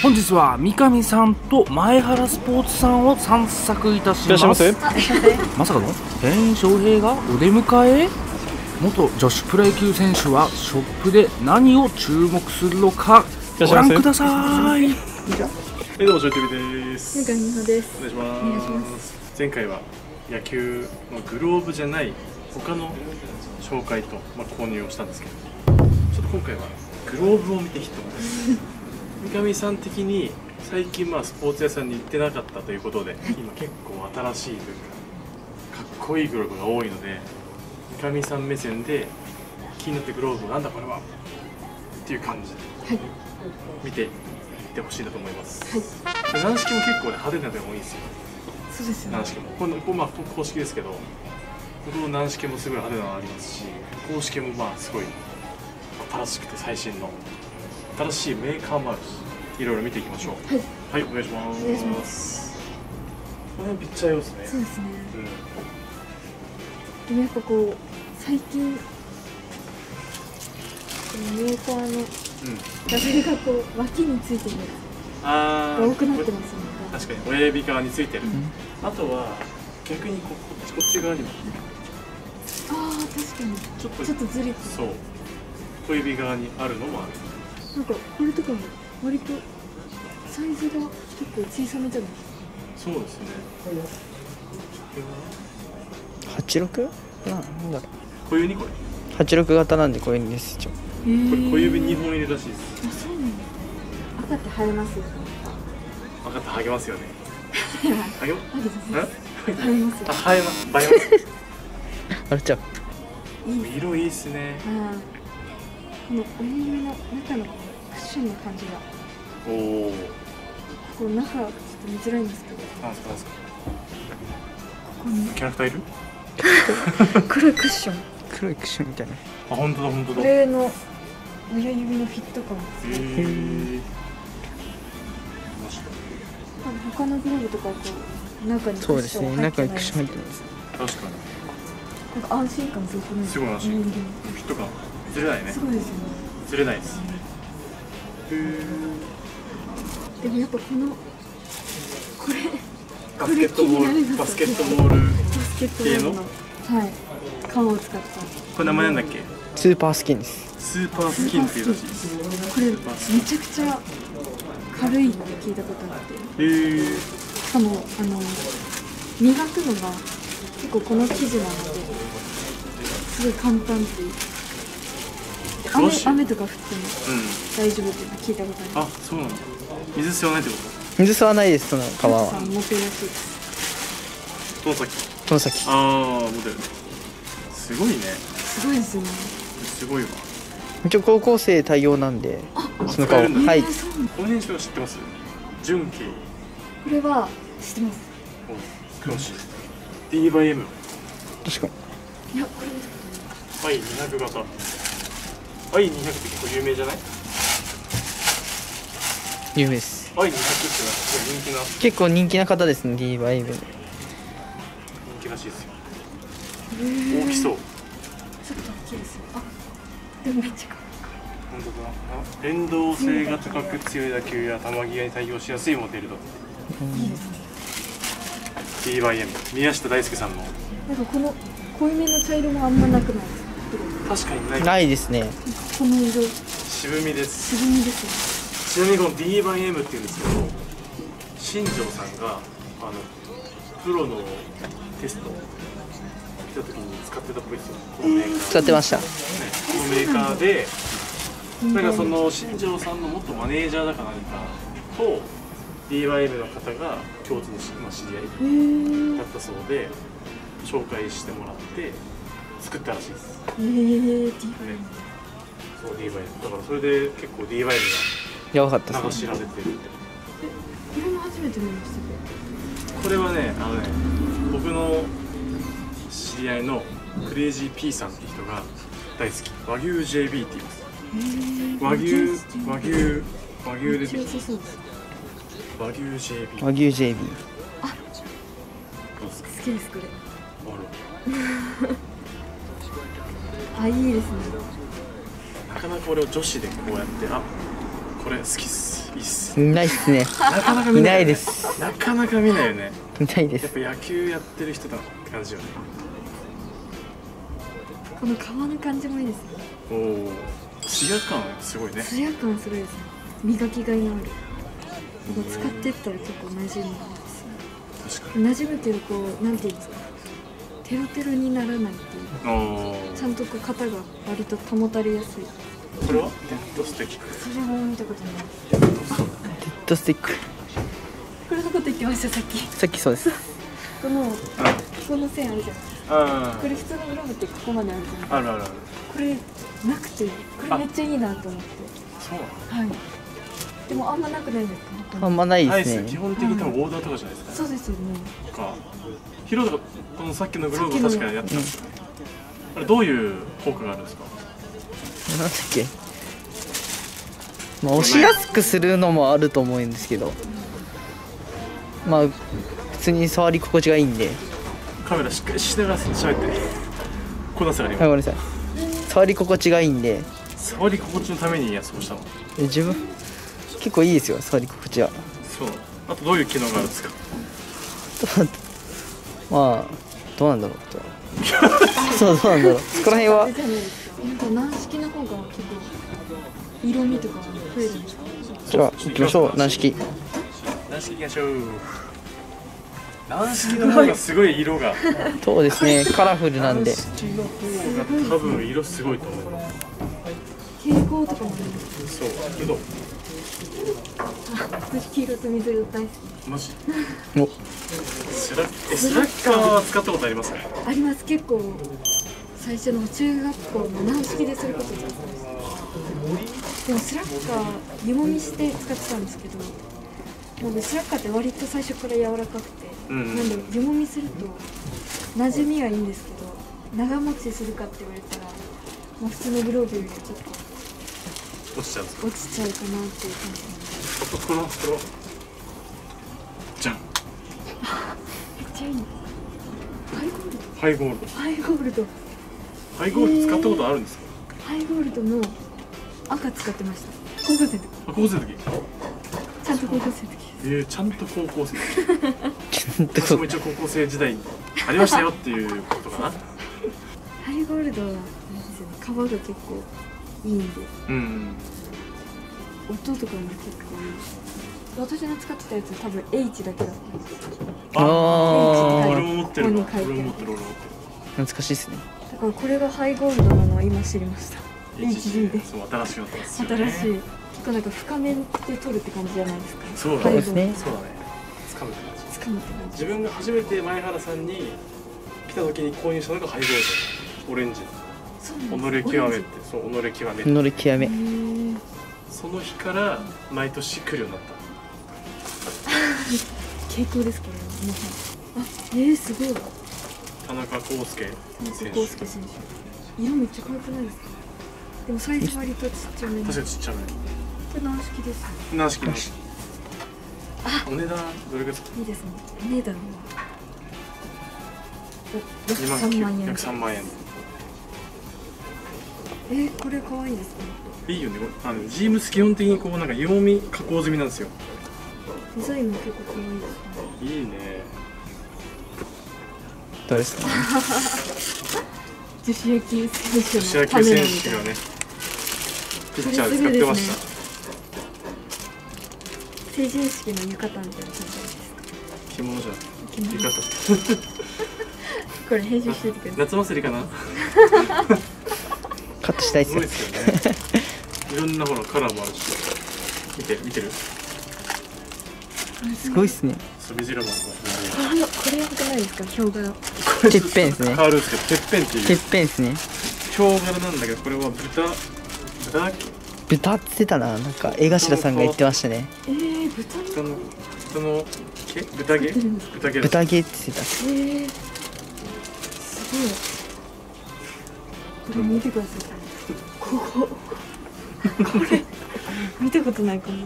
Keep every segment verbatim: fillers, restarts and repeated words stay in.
本日は三上さんと前原スポーツさんを散策いたします。まさかの全員翔平がお出迎え。元女子プロ野球選手はショップで何を注目するのかご覧ください。はい、どうも翔平です。三上美穂です。お願いします。前回は野球のグローブじゃない他の紹介と、まあ、購入をしたんですけど、ちょっと今回はグローブを見てきてます三上さん的に最近まあスポーツ屋さんに行ってなかったということで、今結構新しいというかかっこいいグローブが多いので、三上さん目線で気になってグローブなんだこれはっていう感じで見ていってほしいなと思います。はい、軟式も結構、ね、派手なのもいいですよ。そうですよね。軟式もこの、まあ、公式ですけど、この軟式もすごい派手なのありますし、公式もまあすごい新しくて最新の新しいメーカーもあるし、いろいろ見ていきましょう。はい、はい、お願いします。お願いします。この辺ピッチャー用ですね。そうですね。うん、でもやっぱこう最近このメーカーのラベルがこう脇についてるが多くなってますね。確かに親指側についてる。うん、あとは逆にこっちこっち側にも。ああ確かに。ちょっとちょっとずれてる。そう。小指側にあるのもある。なんかこれとかも割とサイズが結構小さめじゃないですか。そうですね。八六？なんだろう。小指にこれ。八六型なんで小指です一応。小指二本入れるらしいです。あ、そうなの。赤って生えますよね。赤ってハゲますよね。ハゲ？ハゲます。あ、生えます。映えます。あれちゃう。色いいっすね。この親指の中のクッションの感じが、おお。こう中ちょっと見づらいんですけど。あ、そうですか。ここにキャラクターいる？黒いクッション。黒いクッションみたいな。あ、本当だ本当だ。これの親指のフィット感。へえ。他のグローブとかはこう中にクッション入ってないです。そうですね。中にクッション入ってないです。確かに。なんか安心感すごくないですか？すごい安心感。フィット感。ずれないね。そうですよね。ずれないです。でもやっぱこのこれバスケットボールバスケットボール系のはい革を使った。これ名前なんだっけ？スーパースキンです。スーパースキンっていうらしいです。これめちゃくちゃ軽いって聞いたことあって。へえ。しかもあの磨くのが結構この生地なのですごい簡単っていう。雨, 雨とか降っても大丈夫って聞いたことあります。うん、あ、そうなんだ。水吸わないってこと？水吸わないです。その皮は持てるらしいです。トン先トン先ああ、持てる。すごいね。すごいですよね。すごいわ。一応高校生対応なんで、その皮を、はい。この辺は知ってます？純系これは知ってます。クロシ D by M 確かに。いや、これはいにひゃく型アイにひゃくって結構有名じゃない？有名です。アイにひゃくって人気な結構人気な方ですね。 D by M 人気らしいですよ。大きそう。ちょっと大きいですよ。あ、でもめっちゃかっこいい。連動性が高く強い打球や球際に対応しやすいモデルだって。 D by M 宮下大輔さんのなんかこの濃いめの茶色もあんまなくないですか？確かにない。ないですね。この色。渋みです。渋みです。ちなみにこの D by M っていうんですけど、新庄さんがあのプロのテスト来た時に使ってたっぽいですよ。このメーカー。使ってました。ね、このメーカーで、なんかその新庄さんの元マネージャーだか何かと D by M の方が共通の知り合いだったそうで、紹介してもらって。作ったらしいです。ええー、ディバイム。そう、ディバイム。だからそれで結構ディバイムがやばかったですね。流しられてるって。え、これも初めて見ました。これはね、あのね、僕の知り合いのクレイジー P さんって人が大好き。和牛 ジェービー って言います。和牛和牛和牛です。和牛 ジェービー。和牛 ジェービー。あ、好きですこれ。あら。あ、いいですね。なかなかこれを女子でこうやって、あ、これ好きっす、いっすね。ないっすね。なかなか見ないです。なかなか見ないよね。見ないです。やっぱ野球やってる人だって感じよね。この皮の感じもいいですね。おお、ツヤ感すごいね。ツヤ感すごいですね。磨きがいのある。使ってったら結構馴染むんですよ。確かに馴染むっていうこう、なんていうんですか、テロテロにならないっていう。ちゃんとこう型が割と保たれやすい。これはデッドスティック。それも見たことない。デッドスティック。これのこと言ってましたさっき。さっきそうです。このここの線あるじゃないですか。これ普通のグローブってここまであるじゃないですか。あるあるある。これなくて、これめっちゃいいなと思って。そう。はい。でもあんまなくないですか。あんまないですね。基本的に多分オーダーとかじゃないですか。そうですよね。か、ヒロとかこのさっきのグローブ確かにやってたんですよね。あれどういう効果があるんですか。なんだっけ、まあ、押しやすくするのもあると思うんですけど、まあ普通に触り心地がいいんで。カメラしっかりしてますね。しゃべってこなすがに。はい、ごめんなさい。触り心地がいいんで。触り心地のために安くしたの。自分結構いいですよ、触り心地は。そう。あとどういう機能があるんですか。まあどうなんだろうとそうどうなんだろうそこら辺はなんか軟式の方が結構色味とか増えるんですか。じゃあ行きましょう、軟式。軟式行きましょう。軟式の方がすごい色がそうですね、カラフルなんで。軟式の方が多分色すごいと思います。蛍光とかもね。そう、色。私黄色と水色大好き。マジ？お。スラッ、え、スラッカーは使ったことありますか？あります、結構。最初の中学校の軟式ですることだったんです。でもスラッカー湯もみして使ってたんですけど、もうスラッカーって割と最初から柔らかくて、うんうん、なんで湯もみすると馴染みはいいんですけど、長持ちするかって言われたら、もう普通のグローブよりちょっと落ちちゃう落ちちゃうかなっていう感じ。このこのじゃん。めっちゃいい。ハイゴールド。ハイゴールド。ハイゴールド使ったことあるんですか。ハイゴールドの赤使ってました。高校生の時。あ、高校生の時。ちゃんと高校生の時。ええ、ちゃんと高校生。私も一応高校生時代にありましたよっていうことかな。ハイゴールドは皮が結構いいんで。うん。音とかも結構。私の使ってたやつ多分 H だけだったんです。ああ。俺も持ってる。俺も持ってる。懐かしいですね。これがハイゴールドなのは今知りました。エイチディー で。そう、新しいのですよね。新しい。結構なんか深めで取るって感じじゃないですか。そうだね。そうだね。掴むって感じ。掴むって感じ。自分が初めて前原さんに来た時に購入したのがハイゴールド、オレンジ。己極めって、そう、己極め。己極め。その日から毎年来るようになった。傾向ですこれ。あ、ええ、すごい。田中康介選手。色めっちゃ可愛くないですか。でもサイズ割とちっちゃめ。確かにちっちゃめ。これ軟式です。軟式。お値段どれぐらいですか。いいですね。お値段はにまんきゅうせんえん。約三万円。え、これ可愛いですね。いいよね。あのジームス基本的にこうなんか湯もみ加工済みなんですよ。デザインも結構可愛いですね。いいね。女子野球選手がね、ピッチャーで使ってました。成人式の浴衣みたいな感じですか。着物じゃん。浴衣。これ編集しててください。夏祭りかな。カットしたいですよね。いろんなほらカラーもあるし、見て見てる。すごいっすね。そびじらも。あの、これやばくないですか、ヒョウ柄。てっぺんですね。変わるんですけど、てっぺんっていう。てっぺんですね。ヒョウ柄なんだけど、これは豚。豚。豚って言ってたな、なんか江頭さんが言ってましたね。ええ、豚。豚の。豚の。毛、豚毛。豚毛。豚毛って言ってた。ええ。すごい。これ見てください。ここ。これ。見たことないかも。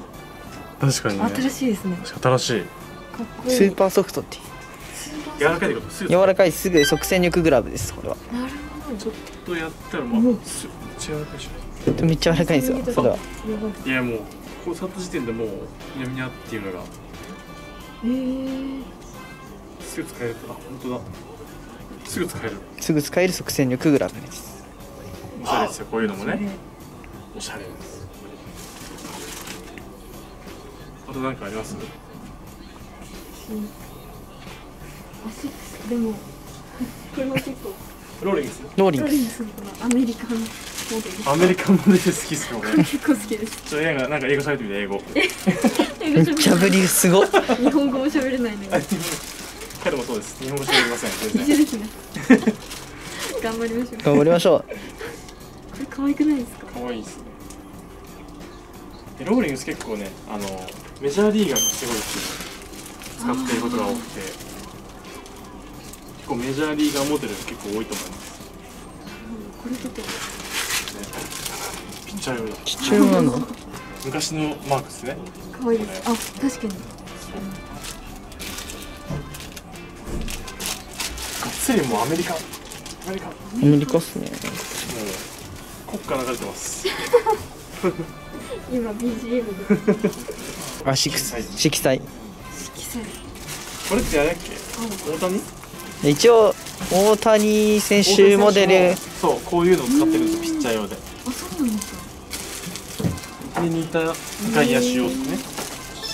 確かにね。新しいですね。新しい。スーパーソフトって柔らかいです。柔らかいすぐ即戦力グラブですこれは。なるほど。ちょっとやったらもうめっちゃ柔らかいし。めっちゃ柔らかいですよそれは。いやもうここ去った時点でもうニャニャっていうのがえー、すぐ使える。あ、本当だ、すぐ使える、すぐ使える即戦力グラブです。おしゃれですよ、こういうのもね、おしゃれです。あと何かあります？でもこれも結構ローリングス、ローリングス、アメリカンモデル、アメリカンモデル好きですよね。結構好きです。ちょっと映画なんか英語喋ってみて、英語。めっちゃぶりすごい。日本語も喋れないね。彼もそうです。日本語喋れません。一緒ですね。頑張りましょう。頑張りましょう。これ可愛くないですか？可愛いですね。ローリングス結構ね、あのメジャーリーガーがすごい使っていることが多くて。結構メジャーリーガーモデルが結構多いと思います。これちょっとピッチャー用だ。ピッチャー用なの？昔のマークですね。可愛いです。あ、確かに。ガッツリもうアメリカ、アメリカ、アメリカっすね。国歌流れてます。今 ビージーエム で。あ、色彩。色彩。これってあれだっけ？大谷？一応大谷選手モデル、そうこういうのを使ってるんです、ピッチャー用で。あ、そうなんですか。これに似た外野手用です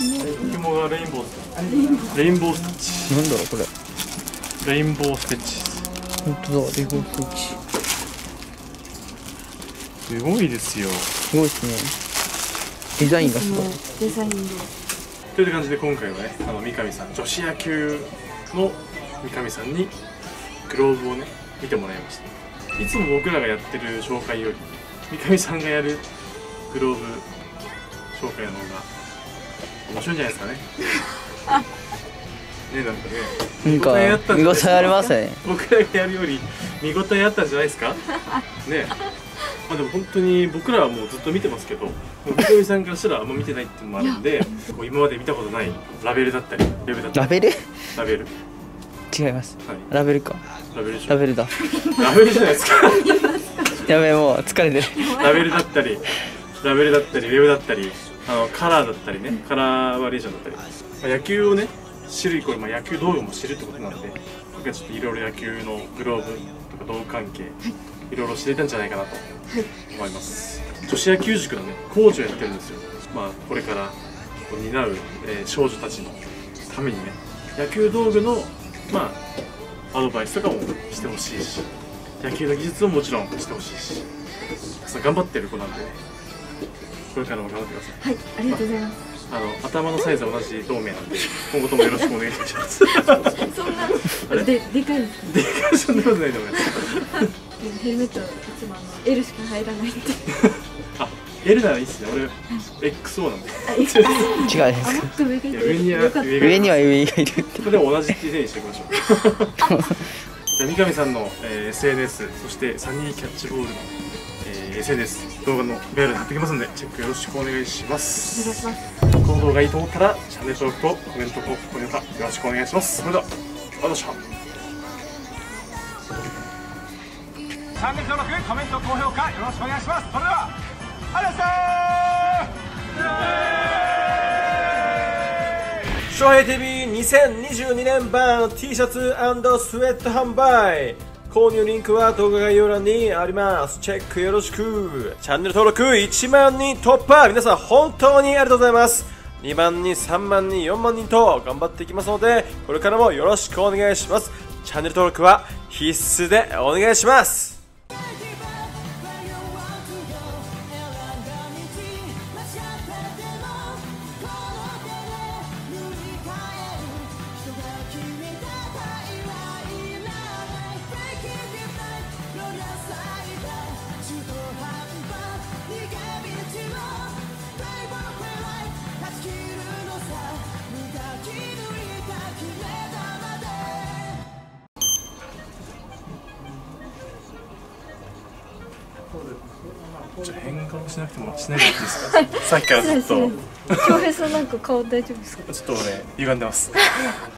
ね。紐がレインボー、レインボーステッチ。なんだろうこれ。レインボーステッチ。本当だ、レインボーステッチ。すごいですよ。すごいですね。デザインがすごい。デザインで。という感じで今回はね、あの三上さん、女子野球の三上さんにグローブをね見てもらいました。いつも僕らがやってる紹介より三上さんがやるグローブ紹介の方が面白いんじゃないですかね。ね、なんかね、見応えあったんじゃないですか。見応えありますね。僕らがやるより見応えあったんじゃないですかね。まあでも本当に僕らはもうずっと見てますけど、三上さんからしたらあんま見てないっていうのもあるんで、こう今まで見たことないラベルだったり、ラベルだったり、ラベルラベル違います。ラベルか。ラベルだ。ラベルじゃないですか。やべえ、もう疲れてる。ラベルだったり、ラベルだったり、ウェブだったり、あのカラーだったりね、カラーバリエーションだったり、野球をね、知るイコールまあ野球道具も知るってことなんで、僕はちょっといろいろ野球のグローブとか道具関係、いろいろ知れたんじゃないかなと思います。女子野球塾のね、コーチをやってるんですよ。まあこれから担う少女たちのためにね、野球道具のまあ、アドバイスとかもしてほしいし、野球の技術ももちろんしてほしいし、頑張ってる子なんで、ね、これからも頑張ってください。はい、ありがとうございます。まあ、あの頭のサイズは同じ同盟なんで、今後ともよろしくお願いします。そんなあれででかいです、ね。でかい、そんなことないと思います。ヘルメットいつもあの エル しか入らないんで。あ、L ならいいですね。俺 エックスオー なんで。違うです。上には上がいる。でも同じっていう風にしていきましょう。じゃあ三上さんの エスエヌエス、そしてサニーキャッチボールの エスエヌエス 動画の概要欄に貼っておきますので、チェックよろしくお願いします。この動画いいと思ったらチャンネル登録とコメントと高評価よろしくお願いします。それではまたチャンネル登録、コメント、高評価よろしくお願いします。それでは。ショウヘイティーブイにせんにじゅうにねん版 T シャツ&スウェット販売、購入リンクは動画概要欄にあります。チェックよろしく。チャンネル登録いちまんにん突破、皆さん本当にありがとうございます。にまんにん、さんまんにん、よんまんにんと頑張っていきますので、これからもよろしくお願いします。チャンネル登録は必須でお願いします。じゃあ変顔しなくてもしないでいいですか。さっきからずっと。翔平さんなんか顔大丈夫ですか。ちょっと俺、ね、歪んでます。